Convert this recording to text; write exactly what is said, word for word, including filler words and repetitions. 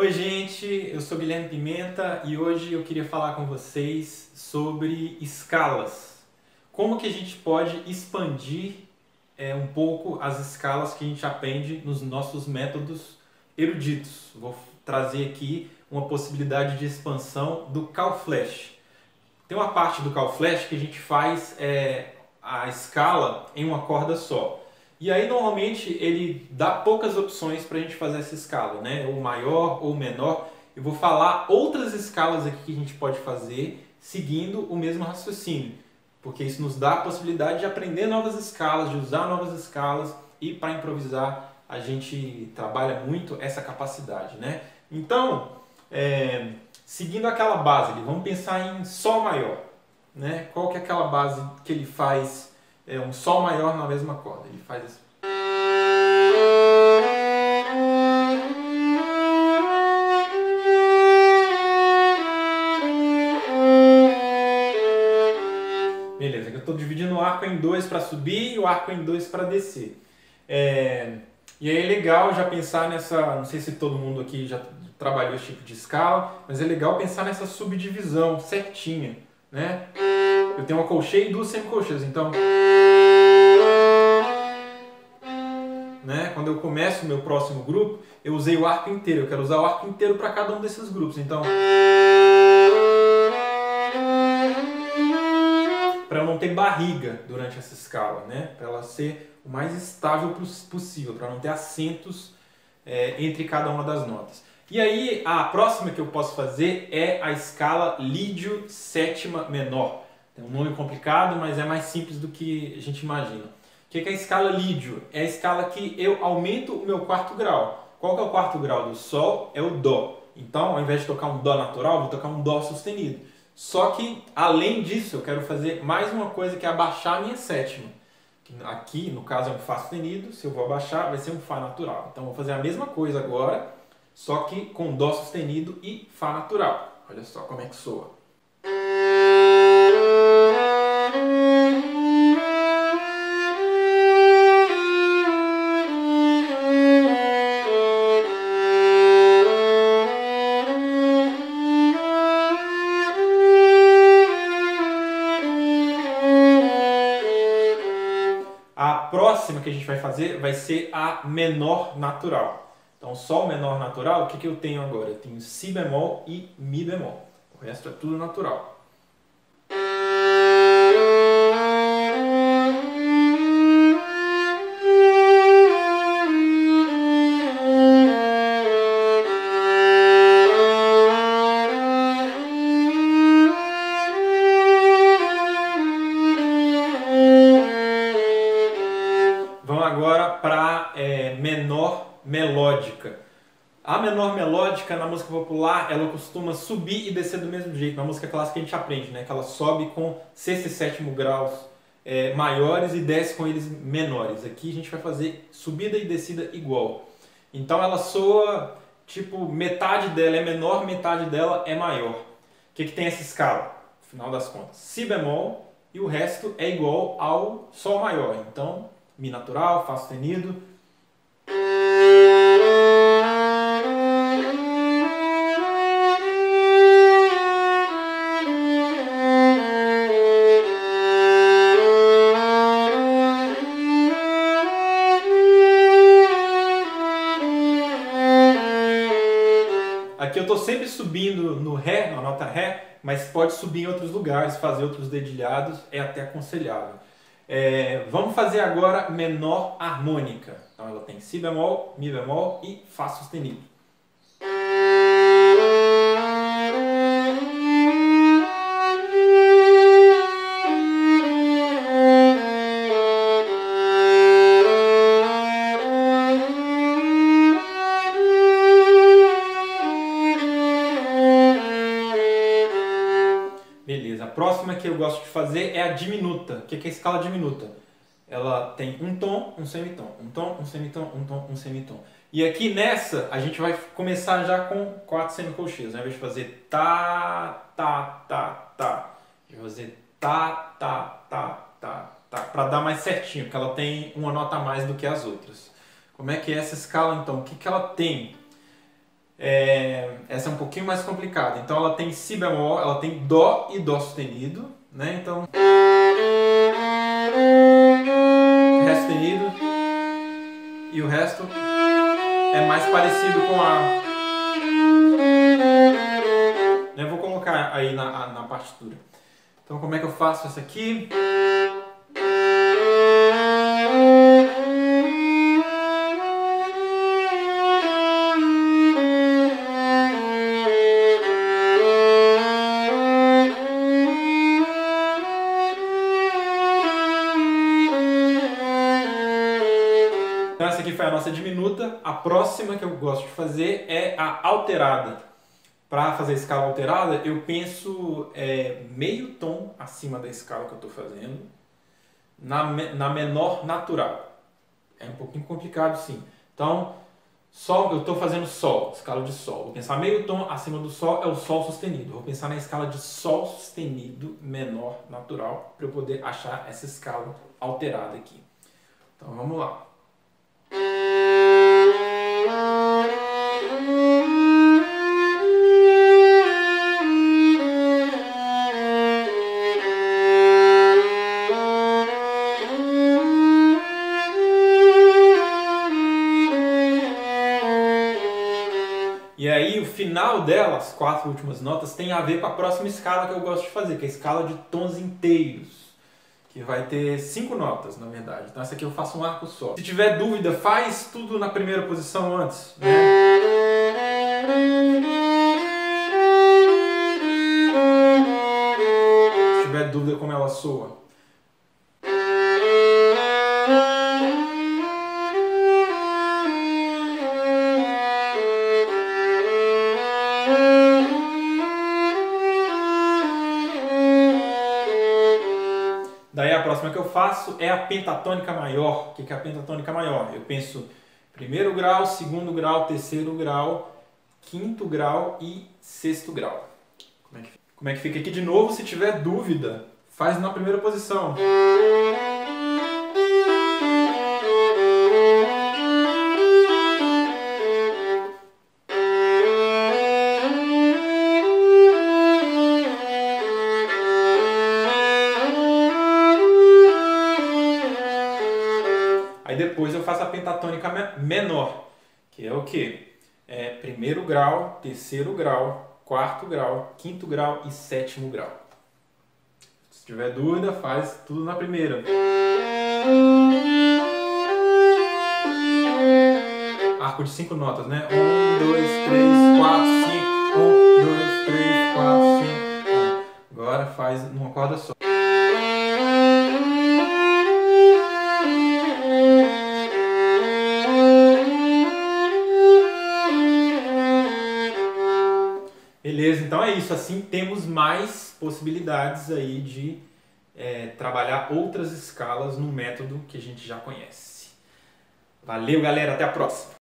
Oi gente, eu sou Guilherme Pimenta e hoje eu queria falar com vocês sobre escalas. Como que a gente pode expandir é, um pouco as escalas que a gente aprende nos nossos métodos eruditos. Vou trazer aqui uma possibilidade de expansão do Carl Flesch. Tem uma parte do Carl Flesch que a gente faz é, a escala em uma corda só. E aí, normalmente, ele dá poucas opções para a gente fazer essa escala, né? Ou maior, ou menor. Eu vou falar outras escalas aqui que a gente pode fazer seguindo o mesmo raciocínio, porque isso nos dá a possibilidade de aprender novas escalas, de usar novas escalas, e para improvisar a gente trabalha muito essa capacidade, né? Então, é, seguindo aquela base ali, vamos pensar em Sol maior, né? Qual que é aquela base que ele faz... É um Sol maior na mesma corda, ele faz assim. Beleza, eu estou dividindo o arco em dois para subir e o arco em dois para descer. É... E aí é legal já pensar nessa, não sei se todo mundo aqui já trabalhou esse tipo de escala, mas é legal pensar nessa subdivisão certinha, né? Eu tenho uma colcheia e duas semicolcheias, então... Né? Quando eu começo o meu próximo grupo, eu usei o arco inteiro. Eu quero usar o arco inteiro para cada um desses grupos, então... Para eu não ter barriga durante essa escala, né? Para ela ser o mais estável possível, para não ter acentos é, entre cada uma das notas. E aí, a próxima que eu posso fazer é a escala Lídio sétima menor. É um nome complicado, mas é mais simples do que a gente imagina. O que é a escala Lídio? É a escala que eu aumento o meu quarto grau. Qual que é o quarto grau do Sol? É o Dó. Então, ao invés de tocar um Dó natural, vou tocar um Dó sustenido. Só que, além disso, eu quero fazer mais uma coisa, que é abaixar a minha sétima. Aqui, no caso, é um Fá sustenido. Se eu vou abaixar, vai ser um Fá natural. Então, vou fazer a mesma coisa agora, só que com Dó sustenido e Fá natural. Olha só como é que soa. A próxima que a gente vai fazer vai ser a menor natural. Então, Sol menor natural, o que, que eu tenho agora? Eu tenho Si bemol e Mi bemol. O resto é tudo natural. Agora para é, menor melódica. A menor melódica na música popular, ela costuma subir e descer do mesmo jeito. Na música clássica a gente aprende, né, que ela sobe com sexto e sétimo graus é, maiores e desce com eles menores. Aqui a gente vai fazer subida e descida igual. Então ela soa, tipo, metade dela é menor, metade dela é maior. O que, que tem essa escala? No final das contas, Si bemol e o resto é igual ao Sol maior. Então... Mi natural, Fá sustenido. Aqui eu estou sempre subindo no Ré, na nota Ré, mas pode subir em outros lugares, fazer outros dedilhados, é até aconselhável. É, vamos fazer agora menor harmônica. Então ela tem Si bemol, Mi bemol e Fá sustenido. Beleza, a próxima que eu gosto de fazer é a diminuta. O que é a escala diminuta? Ela tem um tom, um semitom, um tom, um semitom, um tom, um semitom. E aqui nessa, a gente vai começar já com quatro semicolcheias. Ao invés de fazer tá, tá, tá, tá, a gente vai fazer tá, tá, tá, tá, tá, para dar mais certinho, porque ela tem uma nota a mais do que as outras. Como é que é essa escala então? O que, que ela tem? É, essa é um pouquinho mais complicada. Então ela tem si bemol, ela tem dó e dó sustenido, né? Então ré sustenido e o resto é mais parecido com a. Eu vou colocar aí na, na partitura. Então como é que eu faço essa aqui? Foi a nossa diminuta. A próxima que eu gosto de fazer é a alterada. Para fazer a escala alterada, eu penso é, meio tom acima da escala que eu estou fazendo, na, na menor natural. É um pouquinho complicado, sim. Então, sol, eu estou fazendo sol, escala de sol. Vou pensar meio tom acima do sol, é o sol sustenido. Vou pensar na escala de sol sustenido menor natural, para eu poder achar essa escala alterada aqui. Então, vamos lá. E aí o final dela, as quatro últimas notas, tem a ver com a próxima escala que eu gosto de fazer, que é a escala de tons inteiros, que vai ter cinco notas, na verdade. Então essa aqui eu faço um arco só. Se tiver dúvida, faz tudo na primeira posição antes, né? Se tiver dúvida como ela soa. Daí a próxima que eu faço é a pentatônica maior. O que é a pentatônica maior? Eu penso primeiro grau, segundo grau, terceiro grau, quinto grau e sexto grau. Como é que fica? Como é que fica aqui de novo? Se tiver dúvida, faz na primeira posição. Depois eu faço a pentatônica menor, que é o que? É primeiro grau, terceiro grau, quarto grau, quinto grau e sétimo grau. Se tiver dúvida, faz tudo na primeira. Arco de cinco notas, né? Um, dois, três, quatro, cinco. Um, dois, três, quatro, cinco. Um. Agora faz numa corda só. Beleza, então é isso. Assim temos mais possibilidades aí de é, trabalhar outras escalas no método que a gente já conhece. Valeu, galera. Até a próxima.